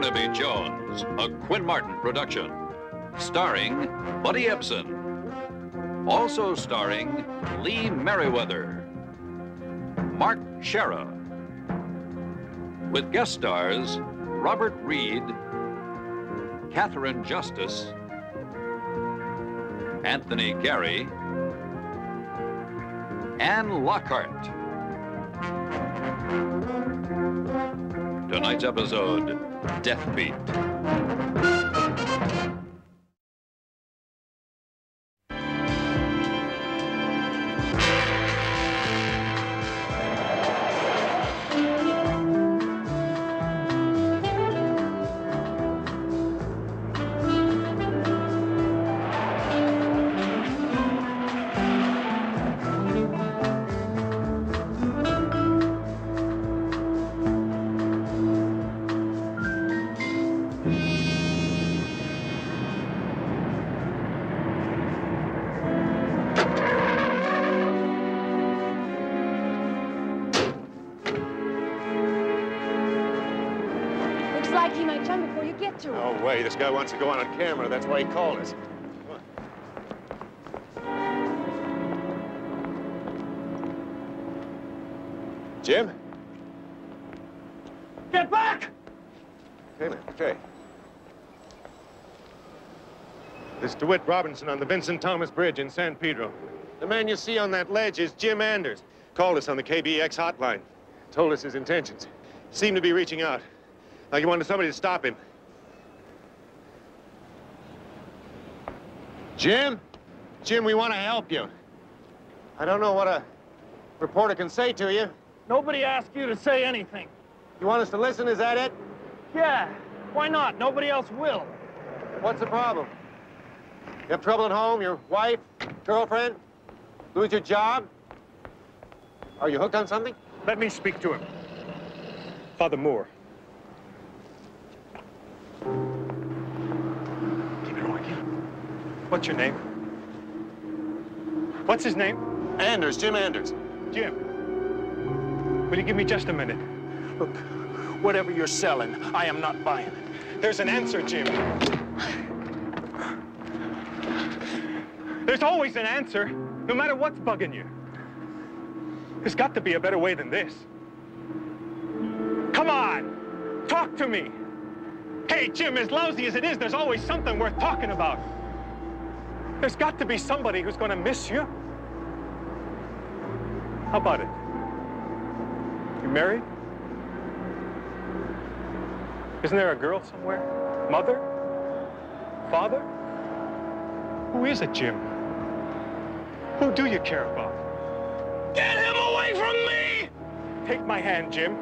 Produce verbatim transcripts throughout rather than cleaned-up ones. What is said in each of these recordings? Barnaby Jones, a Quinn Martin production, starring Buddy Ebsen. Also starring Lee Meriwether, Mark Shera, with guest stars Robert Reed, Catherine Justice, Anthony Geary, Ann Lockhart. Tonight's episode, Deathbeat. This guy wants to go on on camera. That's why he called us. Come on. Jim? Get back! Okay, man. Okay. This DeWitt Robinson on the Vincent Thomas Bridge in San Pedro. The man you see on that ledge is Jim Anders. Called us on the K B E X hotline. Told us his intentions. Seemed to be reaching out. Like he wanted somebody to stop him. Jim? Jim, we want to help you. I don't know what a reporter can say to you. Nobody asked you to say anything. You want us to listen, is that it? Yeah, why not? Nobody else will. What's the problem? You have trouble at home? Your wife? Girlfriend? Lose your job? Are you hooked on something? Let me speak to him. Father Moore. What's your name? What's his name? Anders, Jim Anders. Jim, will you give me just a minute? Look, whatever you're selling, I am not buying it. There's an answer, Jim. There's always an answer, no matter what's bugging you. There's got to be a better way than this. Come on, talk to me. Hey, Jim, as lousy as it is, there's always something worth talking about. There's got to be somebody who's going to miss you. How about it? You married? Isn't there a girl somewhere? Mother? Father? Who is it, Jim? Who do you care about? Get him away from me! Take my hand, Jim.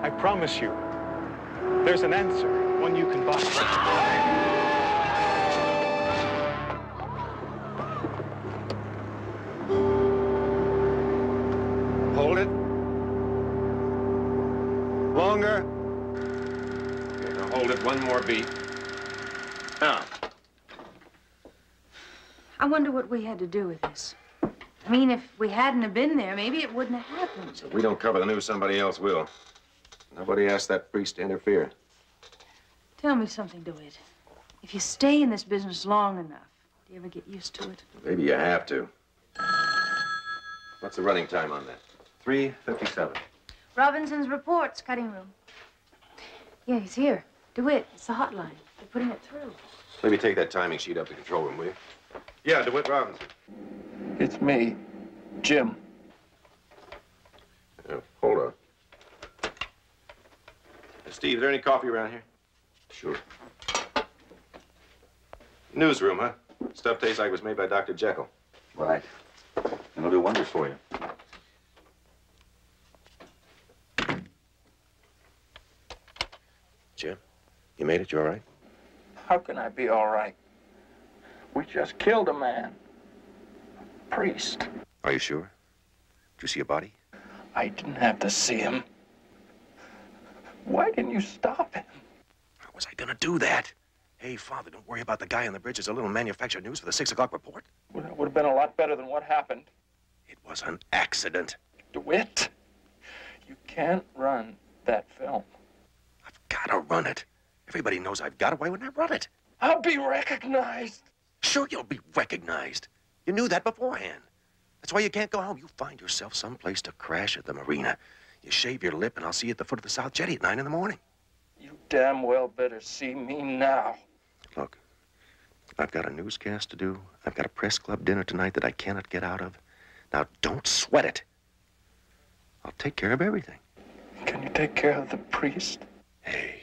I promise you, there's an answer, one you can buy. One more beat. Now. I wonder what we had to do with this. I mean, if we hadn't have been there, maybe it wouldn't have happened. If we don't cover the news, somebody else will. Nobody asked that priest to interfere. Tell me something, DeWitt. If you stay in this business long enough, do you ever get used to it? Maybe you have to. What's the running time on that? three fifty-seven. Robinson's reports, cutting room. Yeah, he's here. DeWitt, it's the hotline. They're putting it through. Let me take that timing sheet up to the control room, will you? Yeah, DeWitt Robinson. It's me, Jim. Oh, hold on. Steve, is there any coffee around here? Sure. Newsroom, huh? Stuff tastes like it was made by Doctor Jekyll. Right. And it'll do wonders for you. Jim? You made it? You all right? How can I be all right? We just killed a man. A priest. Are you sure? Did you see a body? I didn't have to see him. Why didn't you stop him? How was I gonna do that? Hey, Father, don't worry about the guy on the bridge. It's a little manufactured news for the six o'clock report. Well, that would have been a lot better than what happened. It was an accident. DeWitt, you can't run that film. I've gotta run it. Everybody knows I've got it. Why wouldn't I run it? I'll be recognized. Sure, you'll be recognized. You knew that beforehand. That's why you can't go home. You find yourself someplace to crash at the marina. You shave your lip, and I'll see you at the foot of the South Jetty at nine in the morning. You damn well better see me now. Look, I've got a newscast to do. I've got a press club dinner tonight that I cannot get out of. Now, don't sweat it. I'll take care of everything. Can you take care of the priest? Hey,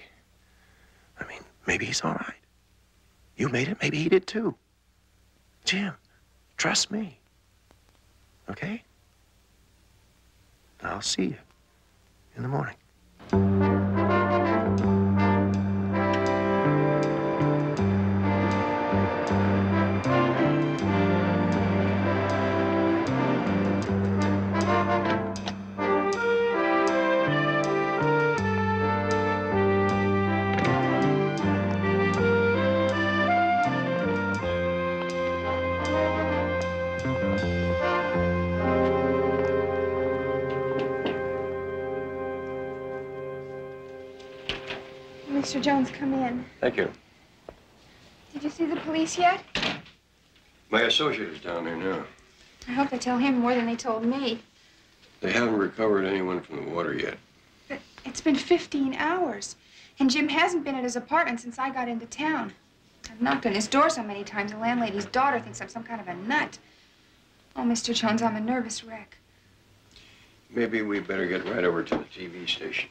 I mean, maybe he's all right. You made it, maybe he did too. Jim, trust me. Okay? I'll see you in the morning. Mister Jones, come in. Thank you. Did you see the police yet? My associate is down there now. I hope they tell him more than they told me. They haven't recovered anyone from the water yet. But it's been fifteen hours, and Jim hasn't been at his apartment since I got into town. I've knocked on his door so many times, the landlady's daughter thinks I'm some kind of a nut. Oh, Mister Jones, I'm a nervous wreck. Maybe we better get right over to the T V station.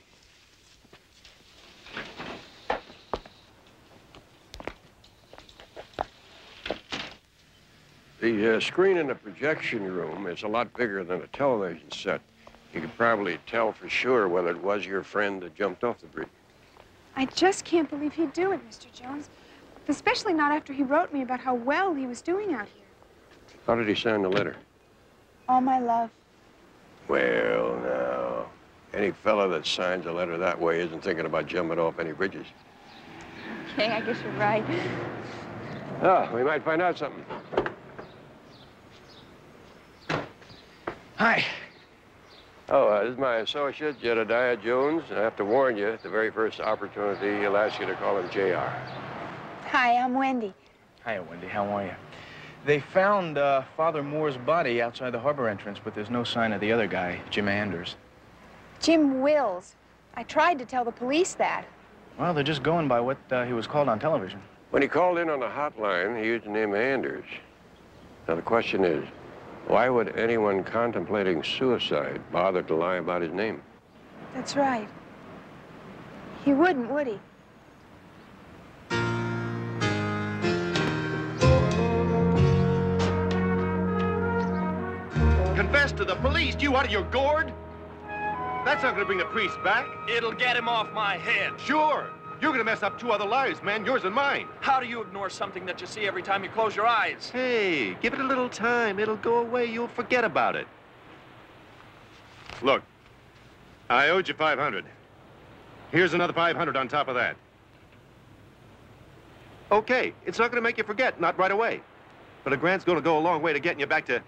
The uh, screen in the projection room is a lot bigger than a television set. You could probably tell for sure whether it was your friend that jumped off the bridge. I just can't believe he'd do it, Mister Jones. Especially not after he wrote me about how well he was doing out here. How did he sign the letter? All my love. Well, now, any fella that signs a letter that way isn't thinking about jumping off any bridges. Okay, I guess you're right. Oh, we might find out something. Hi. Oh, uh, this is my associate, Jedediah Jones. And I have to warn you, at the very first opportunity, he'll ask you to call him J R. Hi, I'm Wendy. Hi, Wendy. How are you? They found uh, Father Moore's body outside the harbor entrance, but there's no sign of the other guy, Jim Anders. Jim Wills. I tried to tell the police that. Well, they're just going by what uh, he was called on television. When he called in on the hotline, he used the name Anders. Now, the question is, why would anyone contemplating suicide bother to lie about his name? That's right. He wouldn't, would he? Confess to the police, you out of your gourd? That's not gonna bring the priest back. It'll get him off my head. Sure. You're gonna mess up two other lives, man, yours and mine. How do you ignore something that you see every time you close your eyes? Hey, give it a little time. It'll go away. You'll forget about it. Look, I owed you five hundred. Here's another five hundred on top of that. Okay, it's not gonna make you forget, not right away. But a grant's gonna go a long way to getting you back to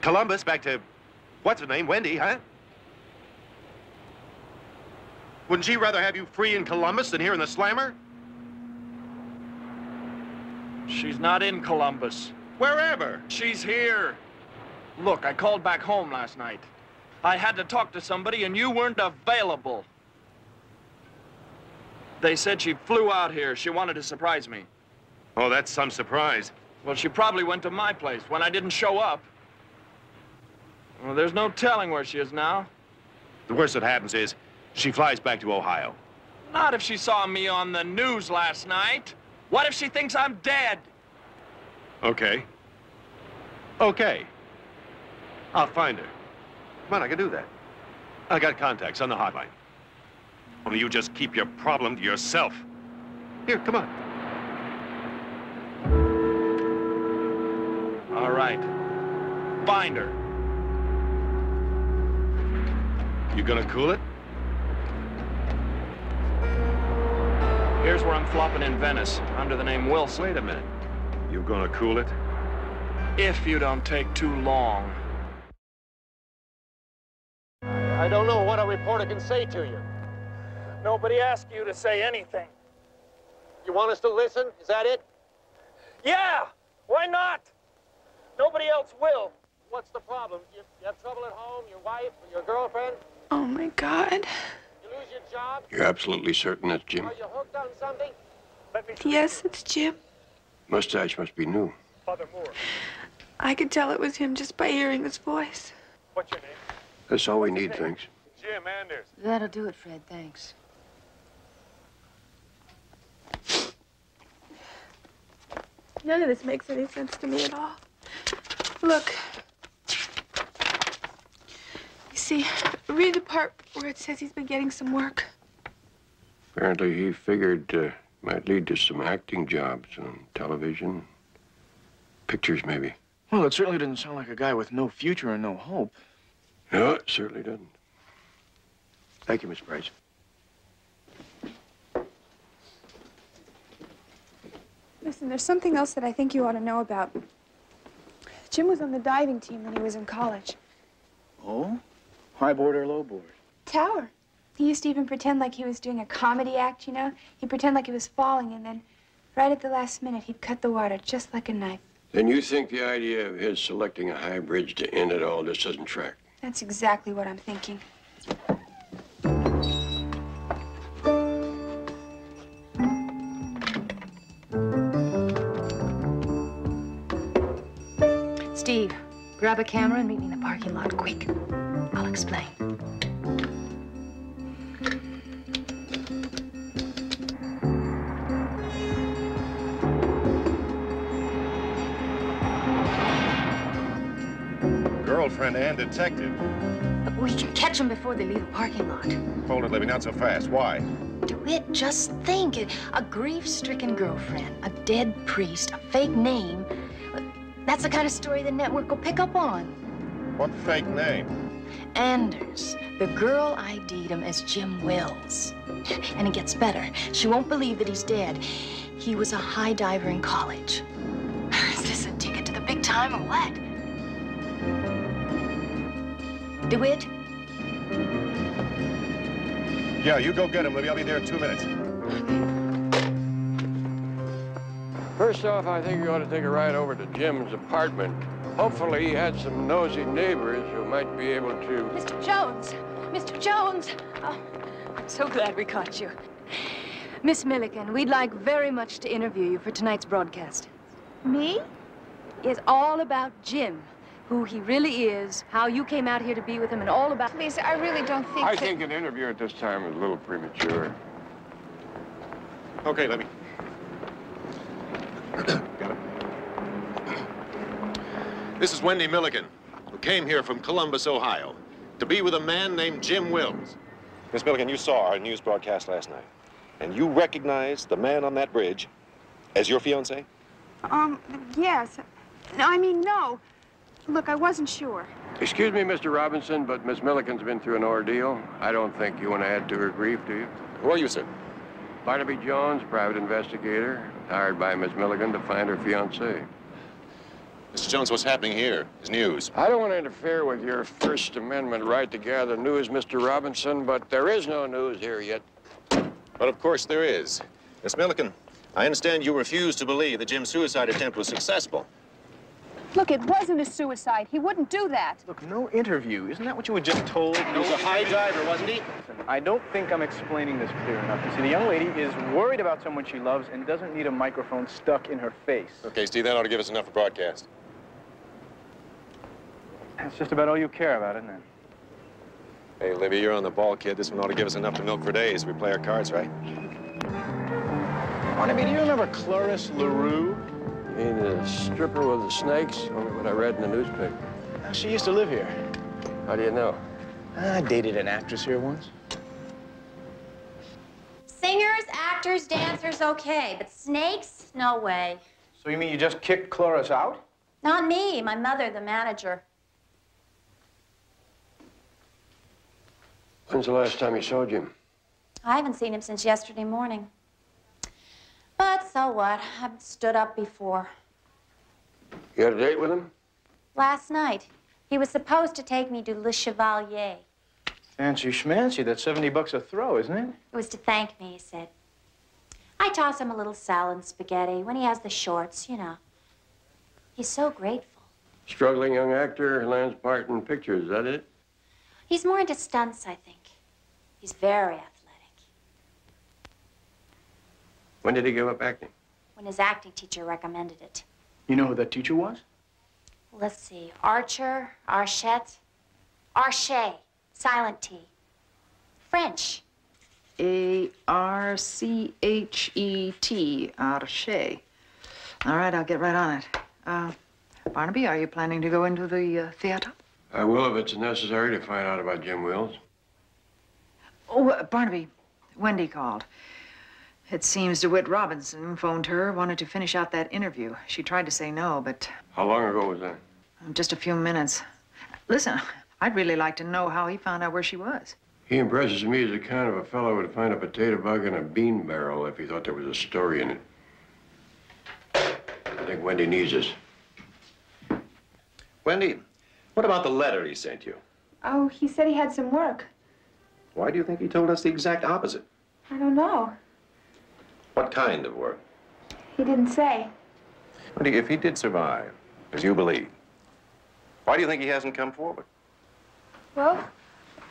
Columbus, back to, what's her name, Wendy, huh? Wouldn't she rather have you free in Columbus than here in the slammer? She's not in Columbus. Wherever? She's here. Look, I called back home last night. I had to talk to somebody and you weren't available. They said she flew out here. She wanted to surprise me. Oh, that's some surprise. Well, she probably went to my place when I didn't show up. Well, there's no telling where she is now. The worst that happens is she flies back to Ohio. Not if she saw me on the news last night. What if she thinks I'm dead? Okay. Okay. I'll find her. Come on, I can do that. I got contacts on the hotline. Only you just keep your problem to yourself. Here, come on. All right. Find her. You gonna cool it? Here's where I'm flopping in Venice, under the name Wilson. Wait a minute. You gonna cool it? If you don't take too long. I don't know what a reporter can say to you. Nobody asked you to say anything. You want us to listen? Is that it? Yeah! Why not? Nobody else will. What's the problem? You, you have trouble at home? Your wife or your girlfriend? Oh, my God. You lose your job? You're absolutely certain that's Jim? Are you hooked on something? Let me... Yes, it's Jim. Mustache must be new. Father Moore. I could tell it was him just by hearing his voice. What's your name? That's all we need, thanks. Jim Anders. That'll do it, Fred, thanks. None of this makes any sense to me at all. Look. You see, read the part where it says he's been getting some work. Apparently he figured uh, might lead to some acting jobs on television. Pictures, maybe. Well, it certainly doesn't sound like a guy with no future and no hope. No, it certainly doesn't. Thank you, Miss Price. Listen, there's something else that I think you ought to know about. Jim was on the diving team when he was in college. Oh? High board or low board? Tower. He used to even pretend like he was doing a comedy act, you know? He'd pretend like he was falling, and then right at the last minute, he'd cut the water just like a knife. Then you think the idea of his selecting a high bridge to end it all just doesn't track? That's exactly what I'm thinking. Steve, grab a camera and meet me in the parking lot, quick. I'll explain. Girlfriend and detective. But we can catch them before they leave the parking lot. Hold it, Libby, not so fast. Why? DeWitt, just think. A grief-stricken girlfriend, a dead priest, a fake name. That's the kind of story the network will pick up on. What fake name? Anders. The girl I D'd him as Jim Wills. And it gets better. She won't believe that he's dead. He was a high diver in college. Is this a ticket to the big time or what? DeWitt? Yeah, you go get him, Libby. I'll be there in two minutes. First off, I think you ought to take a ride over to Jim's apartment. Hopefully, he had some nosy neighbors who might be able to... Mister Jones! Mister Jones! Oh, I'm so glad we caught you. Miss Milligan, we'd like very much to interview you for tonight's broadcast. Me? It's all about Jim, who he really is, how you came out here to be with him, and all about... Please, I really don't think... I that... think an interview at this time is a little premature. Okay, let me... Got it. This is Wendy Milligan, who came here from Columbus, Ohio, to be with a man named Jim Wills. Miss Milligan, you saw our news broadcast last night, and you recognized the man on that bridge as your fiancé? Um, yes. No, I mean, no. Look, I wasn't sure. Excuse me, Mister Robinson, but Miss Milligan's been through an ordeal. I don't think you want to add to her grief, do you? Who are you, sir? Barnaby Jones, private investigator, hired by Miss Milligan to find her fiancé. Mister Jones, what's happening here is news. I don't want to interfere with your First Amendment right to gather news, Mister Robinson, but there is no news here yet. But of course there is. Miss Milligan, I understand you refuse to believe that Jim's suicide attempt was successful. Look, it wasn't a suicide. He wouldn't do that. Look, no interview. Isn't that what you were just told? He was a high diver, wasn't he? I don't think I'm explaining this clear enough. You see, the young lady is worried about someone she loves and doesn't need a microphone stuck in her face. Okay, Steve, that ought to give us enough for broadcast. That's just about all you care about, isn't it? Hey, Libby, you're on the ball, kid. This one ought to give us enough to milk for days if we play our cards right. Barnaby, do you remember Cloris LaRue? You mean the stripper with the snakes? Only what I read in the newspaper. She used to live here. How do you know? I dated an actress here once. Singers, actors, dancers, okay. But snakes? No way. So you mean you just kicked Cloris out? Not me. My mother, the manager. When's the last time you saw Jim? I haven't seen him since yesterday morning. But so what? I've stood up before. You had a date with him? Last night. He was supposed to take me to Le Chevalier. Fancy schmancy. That's seventy bucks a throw, isn't it? It was to thank me, he said. I I toss him a little salad and spaghetti when he has the shorts, you know. He's so grateful. Struggling young actor, lands part in pictures, is that it? He's more into stunts, I think. He's very athletic. When did he give up acting? When his acting teacher recommended it. You know who that teacher was? Let's see, Archer, Archette, Arche, silent T. French. A R C H E T, Arche. All right, I'll get right on it. Uh, Barnaby, are you planning to go into the uh, theater? I will if it's necessary to find out about Jim Wills. Oh, uh, Barnaby, Wendy called. It seems DeWitt Robinson phoned her, wanted to finish out that interview. She tried to say no, but... How long ago was that? Just a few minutes. Listen, I'd really like to know how he found out where she was. He impresses me as the kind of a fellow who would find a potato bug in a bean barrel if he thought there was a story in it. I think Wendy needs us. Wendy, what about the letter he sent you? Oh, he said he had some work. Why do you think he told us the exact opposite? I don't know. What kind of work? He didn't say. Wendy, if he did survive, as you believe, why do you think he hasn't come forward? Well,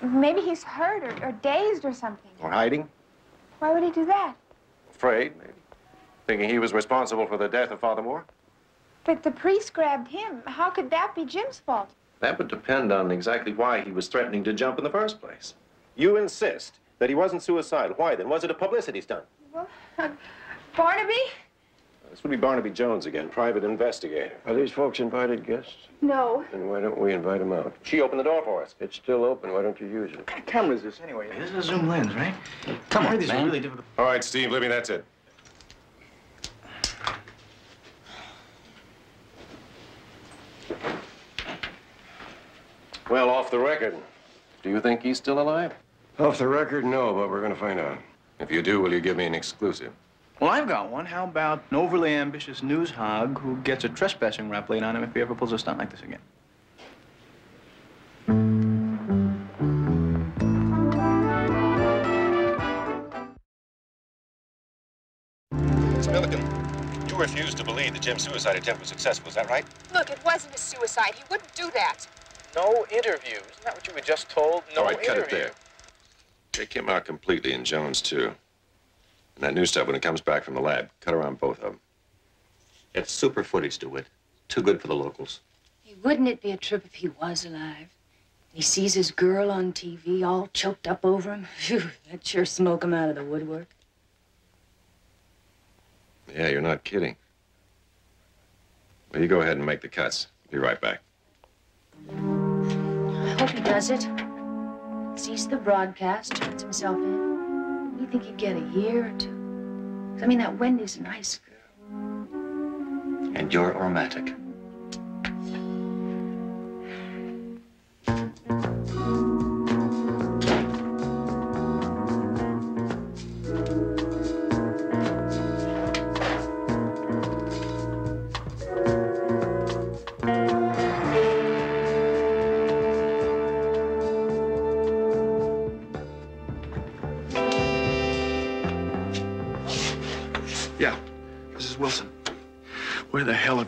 maybe he's hurt or, or dazed or something. Or hiding? Why would he do that? Afraid, maybe. Thinking he was responsible for the death of Father Moore? But the priest grabbed him. How could that be Jim's fault? That would depend on exactly why he was threatening to jump in the first place. You insist that he wasn't suicidal. Why then? Was it a publicity stunt? Well, uh, Barnaby? This would be Barnaby Jones again, private investigator. Are these folks invited guests? No. Then why don't we invite them out? She opened the door for us. It's still open. Why don't you use it? What kind of camera is this anyway? This is a zoom lens, right? Come on, man. Really difficult. All right, Steve, Libby, that's it. Well, off the record, do you think he's still alive? Off the record, no, but we're going to find out. If you do, will you give me an exclusive? Well, I've got one. How about an overly ambitious news hog who gets a trespassing rap laid on him if he ever pulls a stunt like this again? Miss Milligan, you refuse to believe that Jim's suicide attempt was successful, is that right? Look, it wasn't a suicide. He wouldn't do that. No interview. Isn't that what you were just told? No interview. All right, cut it there. Take him out completely, and Jones, too. And that new stuff, when it comes back from the lab, cut around both of them. It's super footage, DeWitt. Too good for the locals. Hey, wouldn't it be a trip if he was alive? He sees his girl on T V, all choked up over him. Phew, that'd sure smoke him out of the woodwork. Yeah, you're not kidding. Well, you go ahead and make the cuts. Be right back. I hope he does it. Cease the broadcast, turns himself in. You think he'd get a year or two? I mean, that Wendy's a nice girl. And you're aromatic.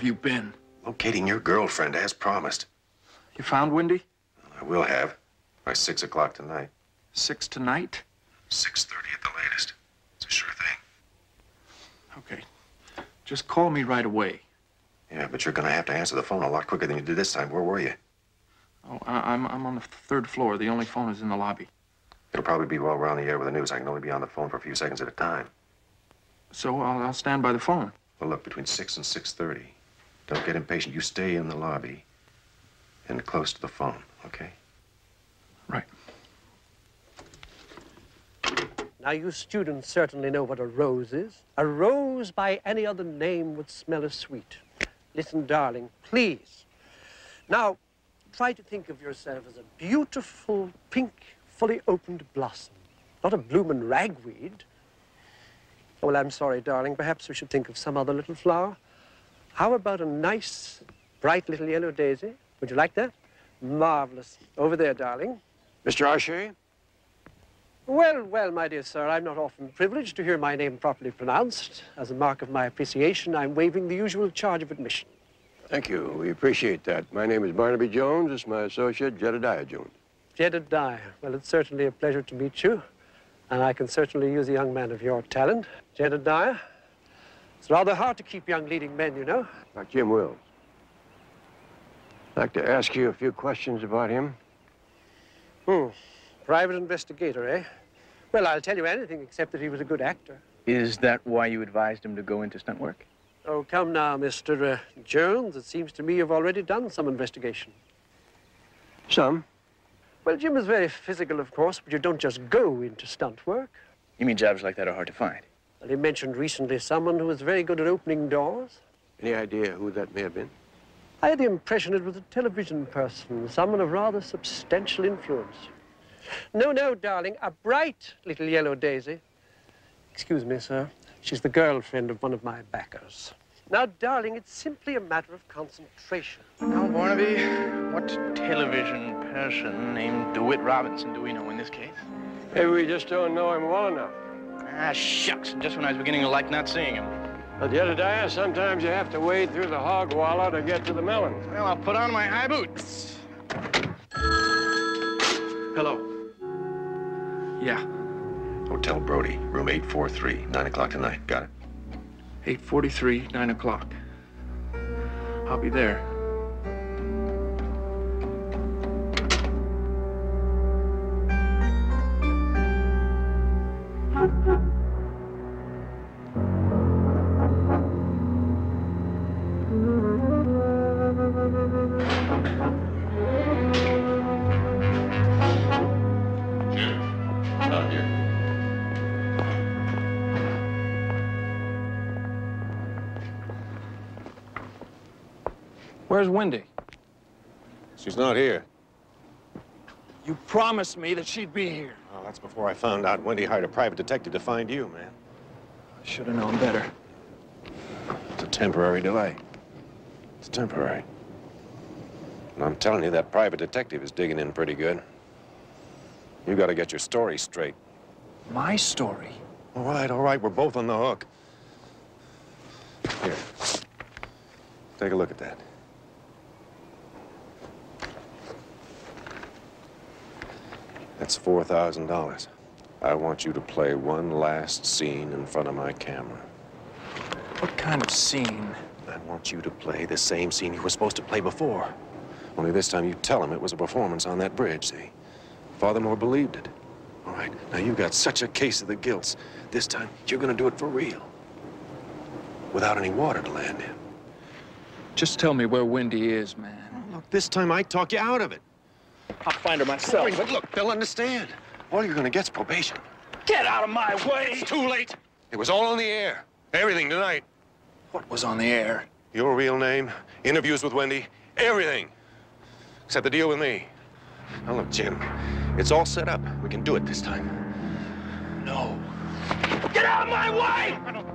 You been? Locating your girlfriend as promised. You found Wendy? I will have by six o'clock tonight. Six tonight? six thirty at the latest. It's a sure thing. Okay. Just call me right away. Yeah, but you're gonna have to answer the phone a lot quicker than you did this time. Where were you? Oh, I I'm, I'm on the third floor. The only phone is in the lobby. It'll probably be while we're on the air with the news. I can only be on the phone for a few seconds at a time. So I'll, I'll stand by the phone. Well, look, between six and six thirty. Don't get impatient. You stay in the lobby and close to the phone, okay? Right. Now, you students certainly know what a rose is. A rose by any other name would smell as sweet. Listen, darling, please. Now, try to think of yourself as a beautiful, pink, fully opened blossom, not a bloomin' ragweed. Oh, well, I'm sorry, darling. Perhaps we should think of some other little flower. How about a nice, bright little yellow daisy? Would you like that? Marvelous. Over there, darling. Mister Archer? Oh, Well, well, my dear sir, I'm not often privileged to hear my name properly pronounced. As a mark of my appreciation, I'm waiving the usual charge of admission. Thank you. We appreciate that. My name is Barnaby Jones. It's my associate, Jedediah Jones. Jedediah. Well, it's certainly a pleasure to meet you. And I can certainly use a young man of your talent. Jedediah, it's rather hard to keep young leading men, you know. Like Jim Wills. I'd like to ask you a few questions about him. Hmm. Private investigator, eh? Well, I'll tell you anything except that he was a good actor. Is that why you advised him to go into stunt work? Oh, come now, Mister Uh, Jones. It seems to me you've already done some investigation. Some? Well, Jim is very physical, of course, but you don't just go into stunt work. You mean jobs like that are hard to find? Well, he mentioned recently someone who was very good at opening doors. Any idea who that may have been? I had the impression it was a television person, someone of rather substantial influence. No, no, darling, a bright little yellow daisy. Excuse me, sir. She's the girlfriend of one of my backers. Now, darling, it's simply a matter of concentration. Now, Barnaby, what television person named DeWitt Robinson do we know in this case? Maybe we just don't know him well enough. Ah, shucks, just when I was beginning to like not seeing him. But Jedediah, sometimes you have to wade through the hog wallow to get to the melon. Well, I'll put on my high boots. Hello. Yeah. Hotel Brody, room eight forty-three, nine o'clock tonight. Got it? eight forty-three, nine o'clock. I'll be there. Where's Wendy? She's not here. You promised me that she'd be here. Oh, that's before I found out Wendy hired a private detective to find you, man. I should have known better. It's a temporary delay. It's temporary. And I'm telling you, that private detective is digging in pretty good. You got to get your story straight. My story? All right, all right. We're both on the hook. Here. Take a look at that. That's four thousand dollars. I want you to play one last scene in front of my camera. What kind of scene? I want you to play the same scene you were supposed to play before. Only this time you tell him it was a performance on that bridge, see? Father Moore believed it. All right, now you've got such a case of the guilts. This time, you're gonna do it for real. Without any water to land in. Just tell me where Wendy is, man. Oh, look, this time I talk you out of it. I'll find her myself. Wait, but look, they'll understand. All you're gonna get's probation. Get out of my way! It's too late. It was all on the air. Everything tonight. What was on the air? Your real name, interviews with Wendy, everything. Except the deal with me. Now look, Jim, it's all set up. We can do it this time. No. Get out of my way! I don't...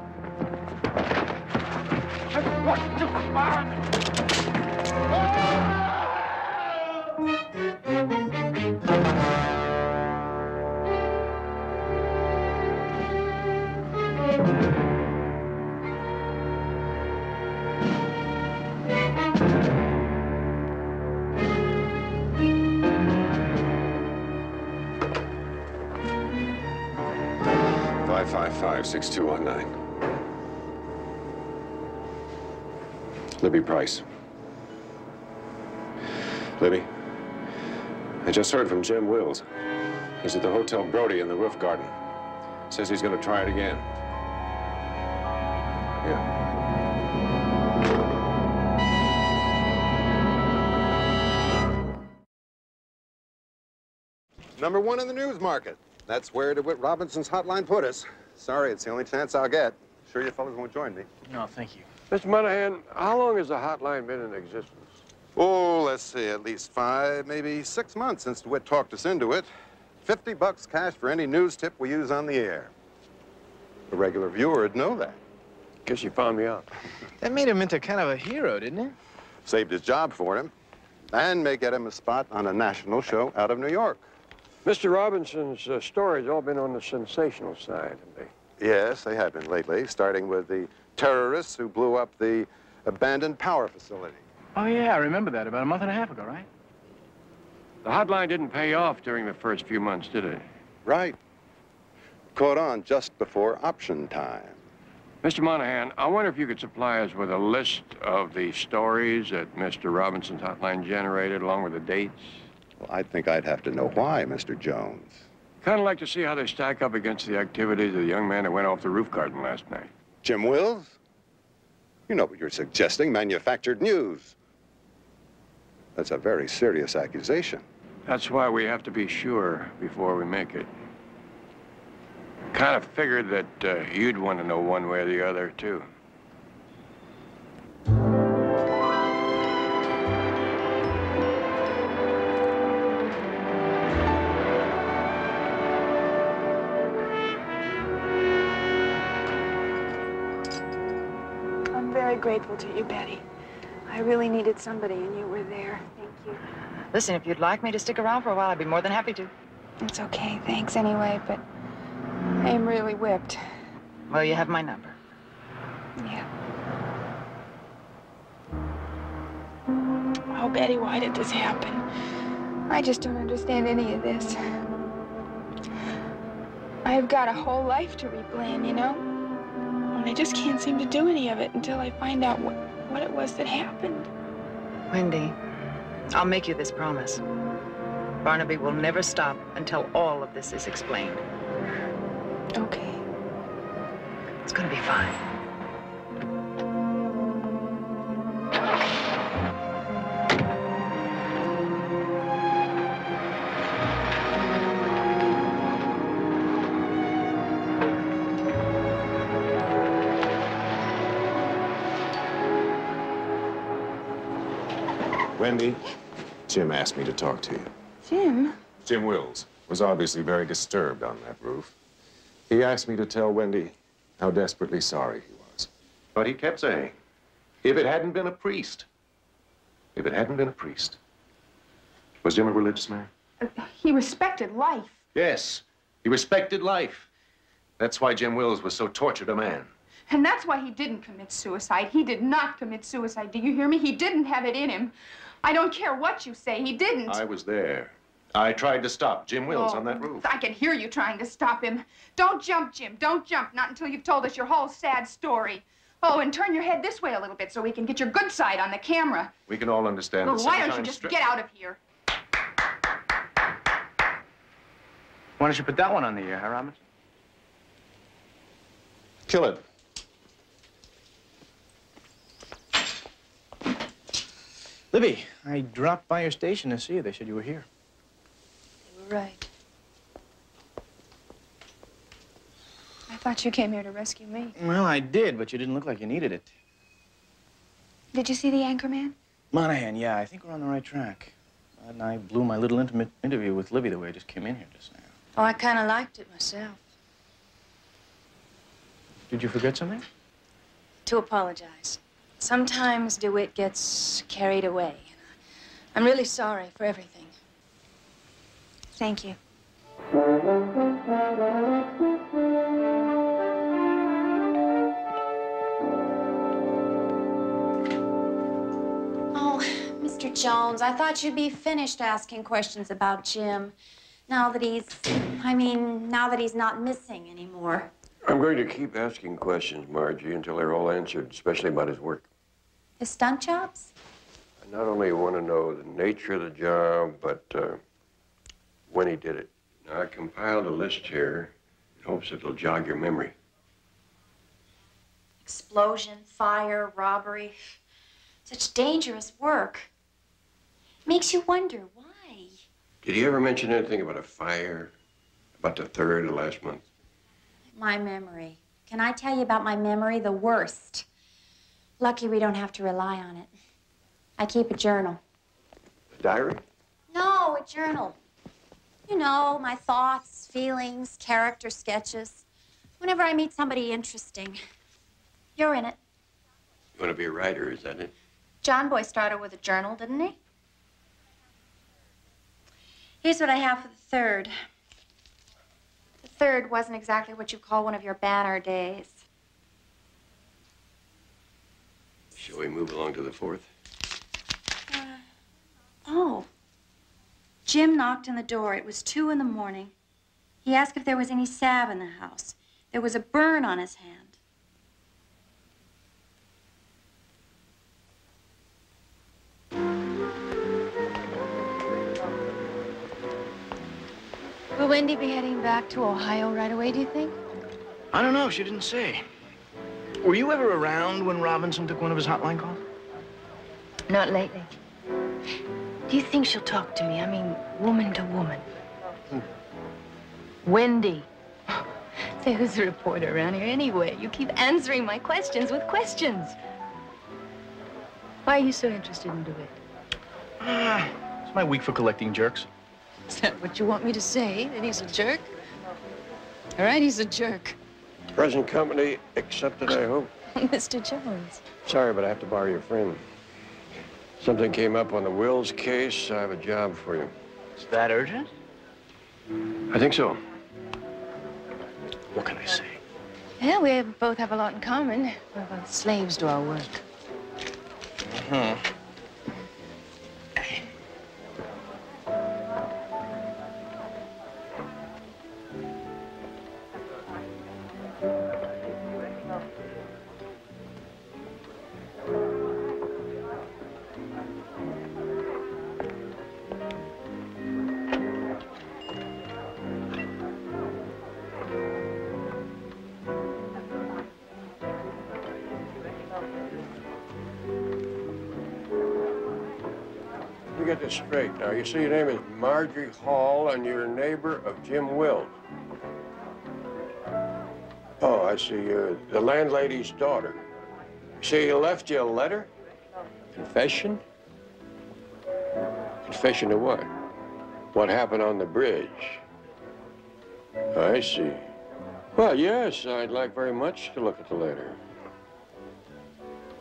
I want to find... Oh! five five five, six two one nine. Libby Price. Libby? I just heard from Jim Wills. He's at the Hotel Brody in the roof garden. Says he's gonna try it again. Yeah. Number one in the news market. That's where DeWitt Robinson's hotline put us. Sorry, it's the only chance I'll get. Sure you fellas won't join me. No, thank you. Mister Monahan, how long has the hotline been in existence? Oh, let's see, at least five, maybe six months since DeWitt talked us into it. fifty bucks cash for any news tip we use on the air. A regular viewer would know that. Guess you found me out. That made him into kind of a hero, didn't it? Saved his job for him. And may get him a spot on a national show out of New York. Mister Robinson's uh, stories all been on the sensational side, haven't they? Yes, they have been lately, starting with the terrorists who blew up the abandoned power facility. Oh, yeah, I remember that about a month and a half ago, right? The hotline didn't pay off during the first few months, did it? Right. Caught on just before option time. Mister Monahan, I wonder if you could supply us with a list of the stories that Mister Robinson's hotline generated, along with the dates. Well, I think I'd have to know why, Mister Jones. Kind of like to see how they stack up against the activities of the young man who went off the roof garden last night. Jim Wills? You know what you're suggesting, manufactured news. That's a very serious accusation. That's why we have to be sure before we make it. Kind of figured that uh, you'd want to know one way or the other, too. I'm very grateful to you, Betty. I really needed somebody, and you were there. Thank you. Listen, if you'd like me to stick around for a while, I'd be more than happy to. It's okay. Thanks anyway, but... I'm really whipped. Well, you have my number. Yeah. Oh, Betty, why did this happen? I just don't understand any of this. I've got a whole life to replan, you know? And I just can't seem to do any of it until I find out what, what it was that happened. Wendy, I'll make you this promise. Barnaby will never stop until all of this is explained. Okay. It's gonna be fine. Wendy, Jim asked me to talk to you. Jim? Jim Wills was obviously very disturbed on that roof. He asked me to tell Wendy how desperately sorry he was. But he kept saying, if it hadn't been a priest, if it hadn't been a priest. Was Jim a religious man? Uh, he respected life. Yes, he respected life. That's why Jim Wills was so tortured a man. And that's why he didn't commit suicide. He did not commit suicide. Do you hear me? He didn't have it in him. I don't care what you say, he didn't. I was there. I tried to stop Jim Wills oh, on that roof. I can hear you trying to stop him. Don't jump, Jim. Don't jump. Not until you've told us your whole sad story. Oh, and turn your head this way a little bit so we can get your good side on the camera. We can all understand well, that why don't you just get out of here? Why don't you put that one on the air, huh, Robinson? Kill it. Libby, I dropped by your station to see you. They said you were here. Right. I thought you came here to rescue me. Well, I did, but you didn't look like you needed it. Did you see the anchorman? Monahan, yeah. I think we're on the right track. And I blew my little intimate interview with Libby the way I just came in here just now. Oh, I kind of liked it myself. Did you forget something? To apologize. Sometimes DeWitt gets carried away. I'm really sorry for everything. Thank you. Oh, Mister Jones, I thought you'd be finished asking questions about Jim. Now that he's, I mean, now that he's not missing anymore. I'm going to keep asking questions, Margie, until they're all answered, especially about his work. His stunt jobs? I not only want to know the nature of the job, but, uh, when he did it. Now, I compiled a list here in hopes it'll jog your memory. Explosion, fire, robbery. Such dangerous work. Makes you wonder why. Did he ever mention anything about a fire? About the third of last month? My memory. Can I tell you about my memory? The worst. Lucky we don't have to rely on it. I keep a journal. A diary? No, a journal. You know, my thoughts, feelings, character sketches. Whenever I meet somebody interesting, you're in it. You want to be a writer, is that it? John Boy started with a journal, didn't he? Here's what I have for the third. The third wasn't exactly what you call one of your banner days. Shall we move along to the fourth? Uh, oh. Jim knocked on the door. It was two in the morning. He asked if there was any salve in the house. There was a burn on his hand. Will Wendy be heading back to Ohio right away, do you think? I don't know. She didn't say. Were you ever around when Robinson took one of his hotline calls? Not lately. Do you think she'll talk to me? I mean, woman to woman. Hmm. Wendy. Say, who's the reporter around here anyway? You keep answering my questions with questions. Why are you so interested in DeWitt? Ah, it's my week for collecting jerks. Is that what you want me to say? That he's a jerk? All right, he's a jerk. Present company accepted, I hope. Mister Jones. Sorry, but I have to borrow your friend. Something came up on the Wills case. I have a job for you. Is that urgent? I think so. What can I say? Yeah, we both have a lot in common. We're both slaves to our work. Mm-hmm. Get this straight. Now, you see, your name is Marjorie Hall, and you're a neighbor of Jim Wills. Oh, I see. You're the landlady's daughter. See, he left you a letter? Confession? Confession to what? What happened on the bridge. I see. Well, yes, I'd like very much to look at the letter.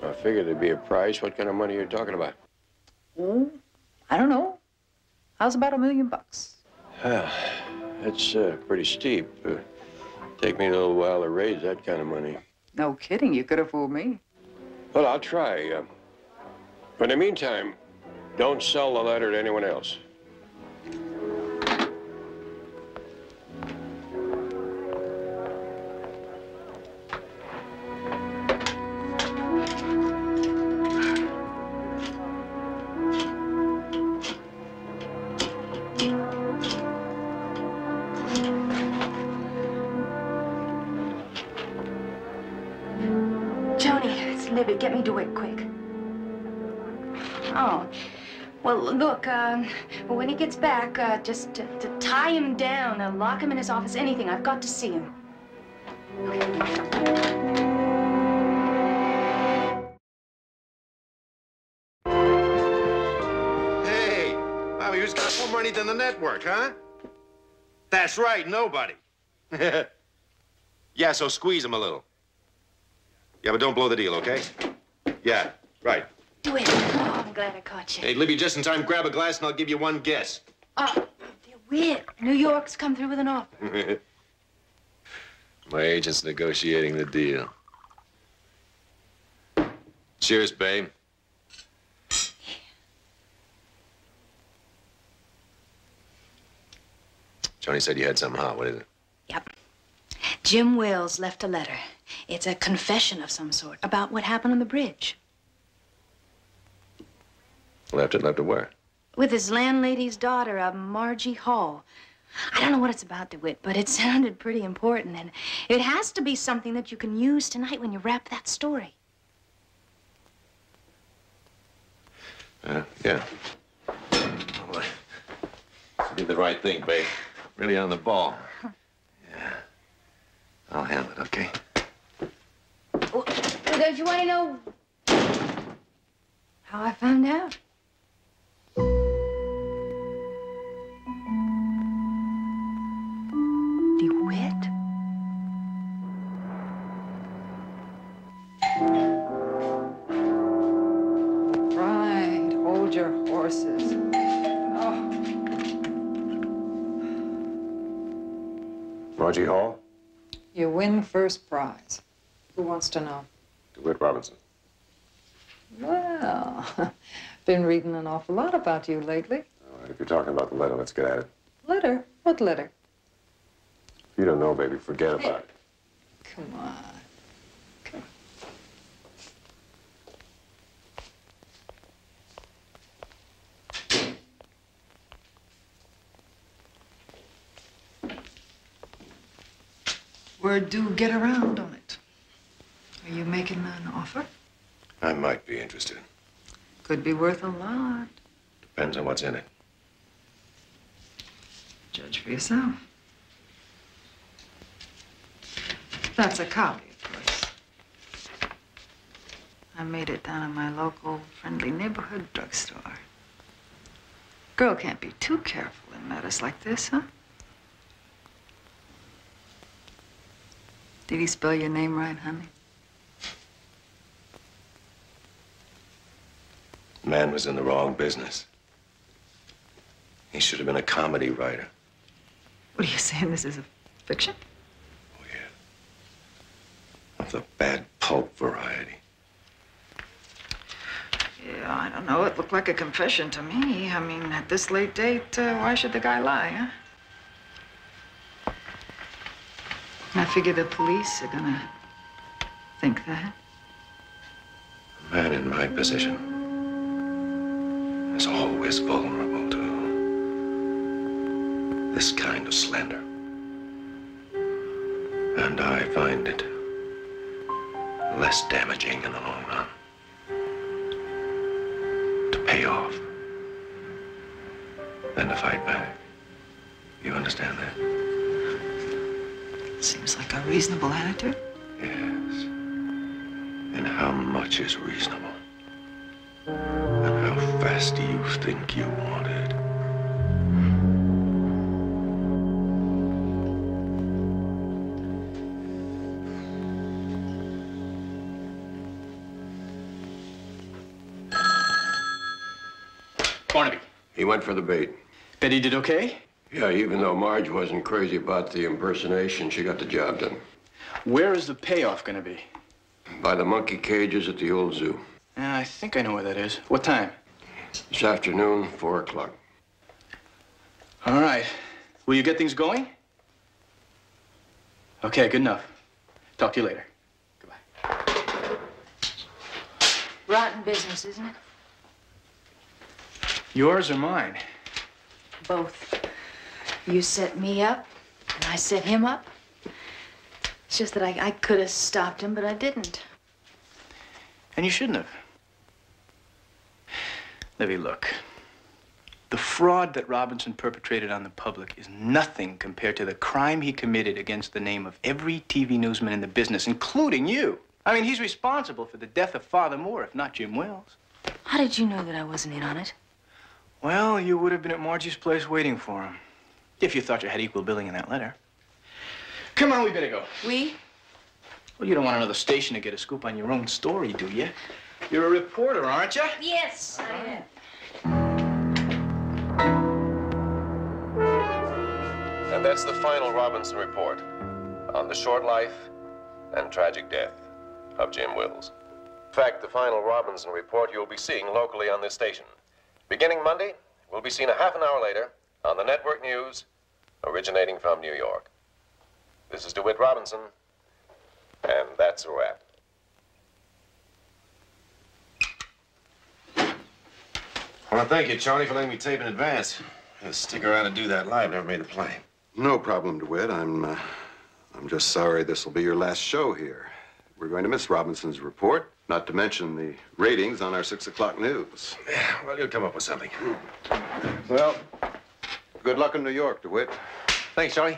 I figured there'd be a price. What kind of money are you talking about? Hmm? I don't know. How's about a million bucks? Ah, that's uh, pretty steep. Uh, take me a little while to raise that kind of money. No kidding. You could have fooled me. Well, I'll try. Uh, but in the meantime, don't sell the letter to anyone else. When he gets back, uh, just to, to tie him down and lock him in his office, anything. I've got to see him. Hey, Bobby, who's got more money than the network, huh? That's right, nobody. Yeah, so squeeze him a little. Yeah, but don't blow the deal, okay? Yeah, right. Do it. Oh, I'm glad I caught you. Hey, Libby, just in time, grab a glass and I'll give you one guess. Oh, DeWitt. New York's come through with an offer. My agent's negotiating the deal. Cheers, babe. Yeah. Johnny said you had something hot. What is it? Yep. Jim Wills left a letter. It's a confession of some sort about what happened on the bridge. Left it, left it where? With his landlady's daughter, a Margie Hall. I don't know what it's about, DeWitt, but it sounded pretty important, and it has to be something that you can use tonight when you wrap that story. Uh, yeah. Well, I did the right thing, babe. Really on the ball. Yeah. I'll handle it, okay? Well, don't you want to know how I found out? Right, hold your horses. Oh. Marjorie Hall? You win first prize. Who wants to know? DeWitt Robinson. Well, been reading an awful lot about you lately. All right, if you're talking about the letter, let's get at it. Letter? What letter? If you don't know, baby, forget hey. about it. Come on. Word do get around on it. Are you making an offer? I might be interested. Could be worth a lot. Depends on what's in it. Judge for yourself. That's a copy, of course. I made it down in my local friendly neighborhood drugstore. Girl can't be too careful in matters like this, huh? Did he spell your name right, honey? The man was in the wrong business. He should have been a comedy writer. What are you saying? This is a fiction? Oh, yeah. Of the bad pulp variety. Yeah, I don't know. It looked like a confession to me. I mean, at this late date, uh, why should the guy lie, huh? I figure the police are gonna think that. A man in my position is always vulnerable to this kind of slander. And I find it less damaging in the long run to pay off than to fight back. You understand that? Seems like a reasonable attitude. Yes. And how much is reasonable? And how fast do you think you want it? Barnaby. He went for the bait. Betty did okay? Yeah, even though Marge wasn't crazy about the impersonation, she got the job done. Where is the payoff going to be? By the monkey cages at the old zoo. Uh, I think I know where that is. What time? This afternoon, four o'clock. All right. Will you get things going? Okay, good enough. Talk to you later. Goodbye. Rotten business, isn't it? Yours or mine? Both. You set me up, and I set him up. It's just that I, I could have stopped him, but I didn't. And you shouldn't have. Libby, look. The fraud that Robinson perpetrated on the public is nothing compared to the crime he committed against the name of every T V newsman in the business, including you. I mean, he's responsible for the death of Father Moore, if not Jim Wills. How did you know that I wasn't in on it? Well, you would have been at Margie's place waiting for him. If you thought you had equal billing in that letter. Come on, we better go. We? Well, you don't want another station to get a scoop on your own story, do you? You're a reporter, aren't you? Yes, I am. And that's the final Robinson report on the short life and tragic death of Jim Wills. In fact, the final Robinson report you'll be seeing locally on this station. Beginning Monday, we'll be seen a half an hour later on the network news, originating from New York. This is DeWitt Robinson, and that's a wrap. I want to thank you, Charlie, for letting me tape in advance. I'll stick around and do that live. Never made the play. No problem, DeWitt. I'm, uh, I'm just sorry this will be your last show here. We're going to miss Robinson's report, not to mention the ratings on our six o'clock news. Yeah, well, you'll come up with something. Well. Good luck in New York, DeWitt. Thanks, Charlie.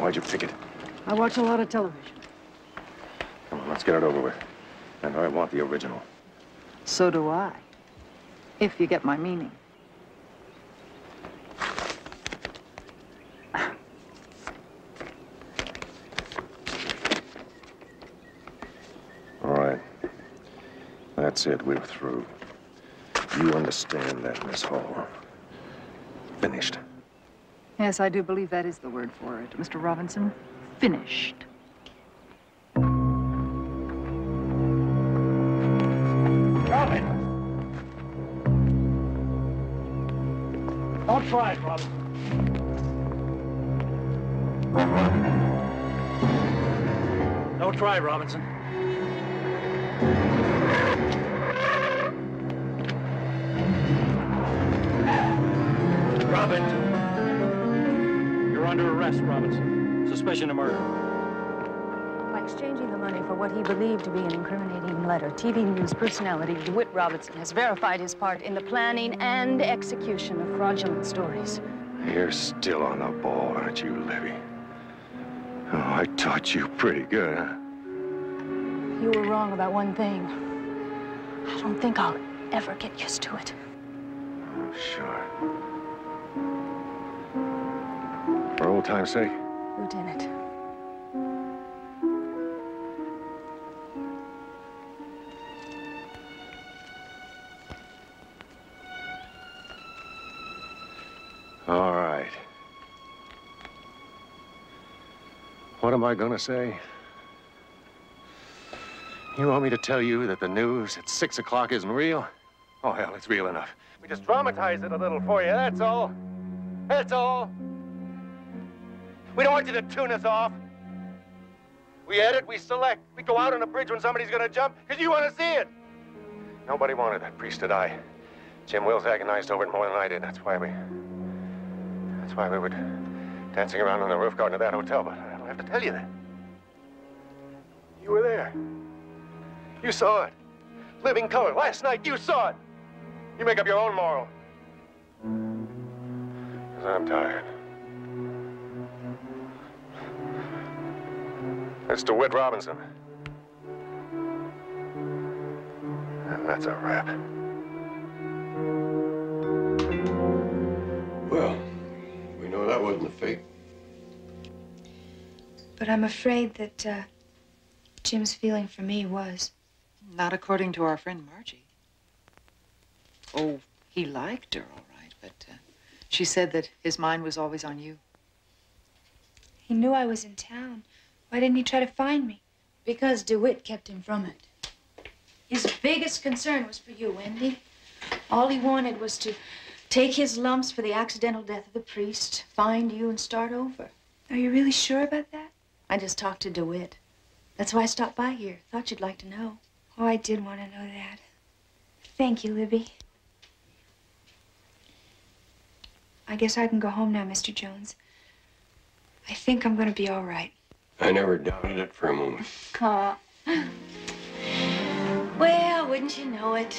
Why'd you pick it? I watch a lot of television. Come on, let's get it over with. And I want the original. So do I. If you get my meaning. All right. That's it. We're through. You understand that, Miss Hall. Finished. Yes, I do believe that is the word for it, Mister Robinson. Finished. Robin! Don't try it, Robin. Don't try, Robinson. Robin! Under arrest, Robinson. Suspicion of murder. By exchanging the money for what he believed to be an incriminating letter, T V news personality DeWitt Robinson has verified his part in the planning and execution of fraudulent stories. You're still on the ball, aren't you, Libby? Oh, I taught you pretty good, huh? You were wrong about one thing. I don't think I'll ever get used to it. Oh, sure. For old time's sake. Lieutenant. All right. What am I gonna say? You want me to tell you that the news at six o'clock isn't real? Oh, hell, it's real enough. We just dramatized it a little for you, that's all. That's all. We don't want you to tune us off. We edit, we select. We go out on a bridge when somebody's gonna jump, because you want to see it. Nobody wanted that priest to die. Jim Wills agonized over it more than I did. That's why we... That's why we were dancing around on the roof garden of that hotel, but I don't have to tell you that. You were there. You saw it. Living color. Last night, you saw it. You make up your own moral. Because I'm tired. It's DeWitt Robinson. And that's a wrap. Well, we know that wasn't a fake. But I'm afraid that uh, Jim's feeling for me was. Not according to our friend Margie. Oh, he liked her, all right, but uh, she said that his mind was always on you. He knew I was in town. Why didn't he try to find me? Because DeWitt kept him from it. His biggest concern was for you, Wendy. All he wanted was to take his lumps for the accidental death of the priest, find you, and start over. Are you really sure about that? I just talked to DeWitt. That's why I stopped by here. Thought you'd like to know. Oh, I did want to know that. Thank you, Libby. I guess I can go home now, Mister Jones. I think I'm going to be all right. I never doubted it for a moment. Aw. Well, wouldn't you know it?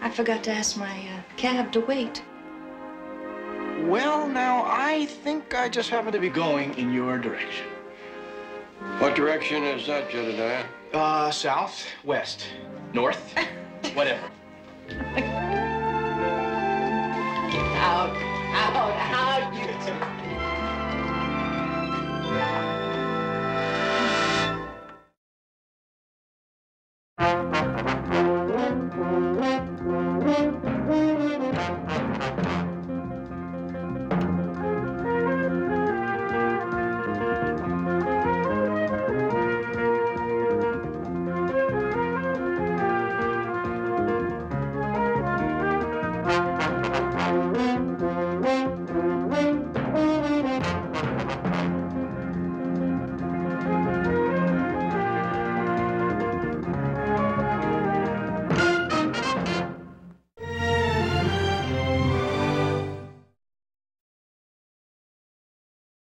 I forgot to ask my uh, cab to wait. Well, now, I think I just happen to be going in your direction. What direction is that, Jedediah? Uh, south, west, north, whatever. Out, out, out, you two. Thank you.